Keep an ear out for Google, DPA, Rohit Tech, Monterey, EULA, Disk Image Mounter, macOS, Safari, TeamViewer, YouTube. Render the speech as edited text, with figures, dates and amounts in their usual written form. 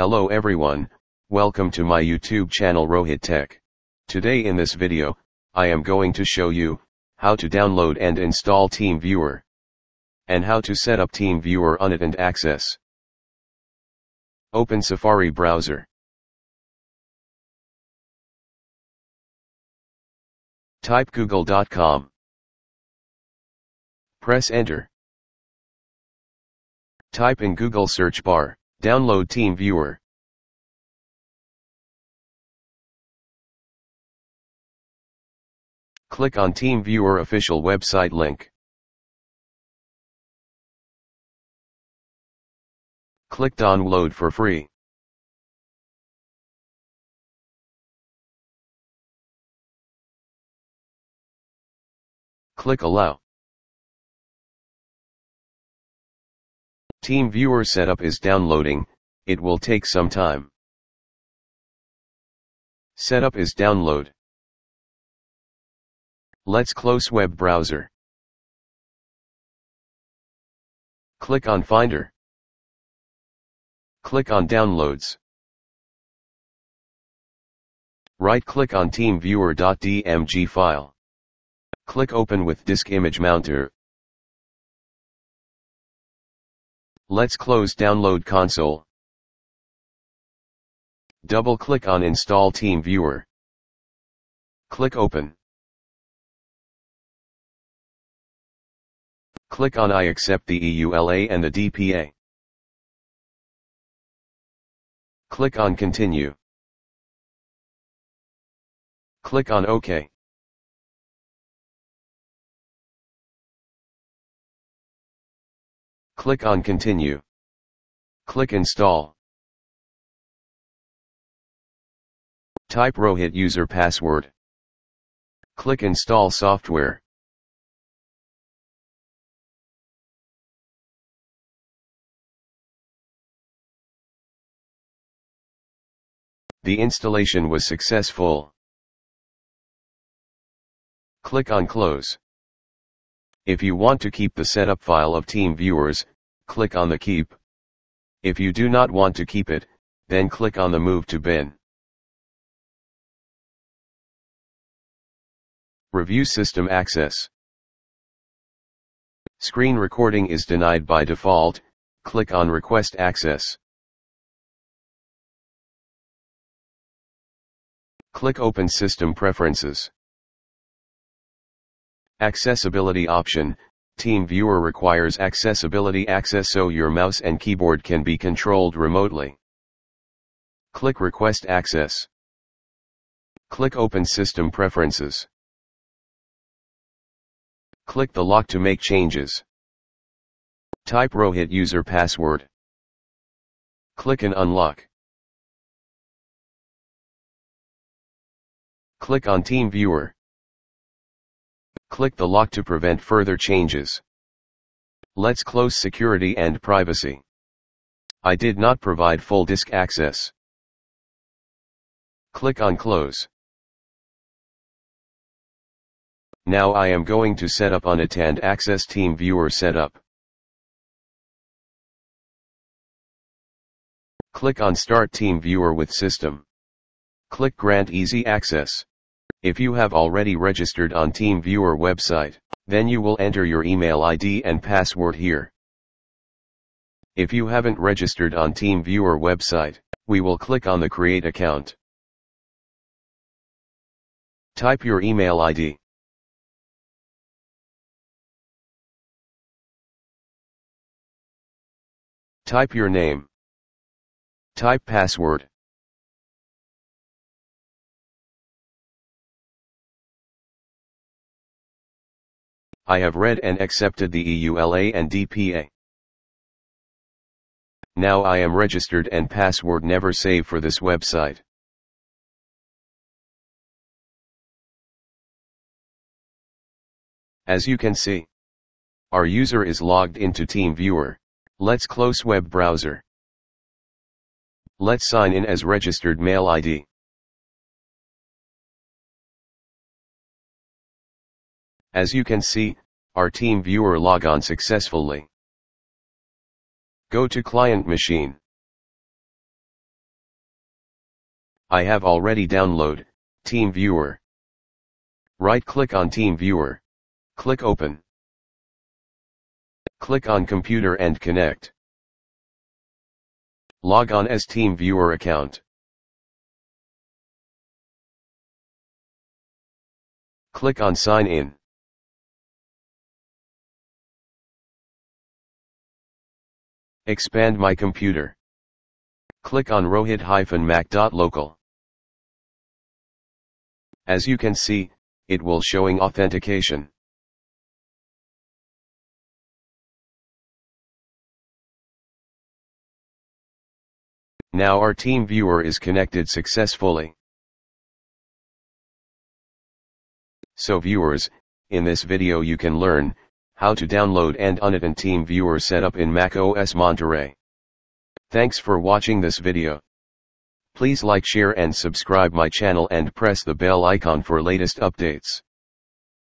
Hello everyone, welcome to my YouTube channel Rohit Tech. Today in this video, I am going to show you how to download and install TeamViewer, and how to set up TeamViewer on it and access. Open Safari browser. Type google.com. Press enter. Type in Google search bar, download TeamViewer. Click on TeamViewer official website link. Click download for free. Click allow. TeamViewer setup is downloading, it will take some time. Setup is download. Let's close web browser. Click on Finder. Click on Downloads. Right-click on TeamViewer.dmg file. Click Open with Disk Image Mounter. Let's close Download Console. Double-click on Install TeamViewer. Click Open. Click on I accept the EULA and the DPA. Click on Continue. Click on OK. Click on Continue. Click Install. Type Rohit user password. Click Install software. The installation was successful. Click on Close. If you want to keep the setup file of TeamViewer, click on the Keep. If you do not want to keep it, then click on the Move to Bin. Review system access. Screen recording is denied by default, click on Request access. Click Open System Preferences. Accessibility option, TeamViewer requires accessibility access so your mouse and keyboard can be controlled remotely. Click Request Access. Click Open System Preferences. Click the lock to make changes. Type Rohit user password. Click and unlock. Click on TeamViewer. Click the lock to prevent further changes. Let's close security and privacy. I did not provide full disk access. Click on Close. Now I am going to set up on it and access TeamViewer setup. Click on Start TeamViewer with System. Click Grant Easy Access. If you have already registered on TeamViewer website, then you will enter your email ID and password here. If you haven't registered on TeamViewer website, we will click on the Create Account. Type your email ID. Type your name. Type password. I have read and accepted the EULA and DPA. Now I am registered and password never saved for this website. As you can see, our user is logged into TeamViewer. Let's close web browser. Let's sign in as registered mail ID. As you can see, our TeamViewer log on successfully. Go to client machine. I have already downloaded TeamViewer. Right-click on TeamViewer. Click Open. Click on Computer and Connect. Log on as TeamViewer account. Click on Sign In. Expand my computer. Click on rohit-mac.local. As you can see, it will showing authentication. Now our TeamViewer is connected successfully. So viewers, in this video you can learn how to download and unit TeamViewer setup in macOS Monterey. Thanks for watching this video. Please like, share and subscribe my channel and press the bell icon for latest updates.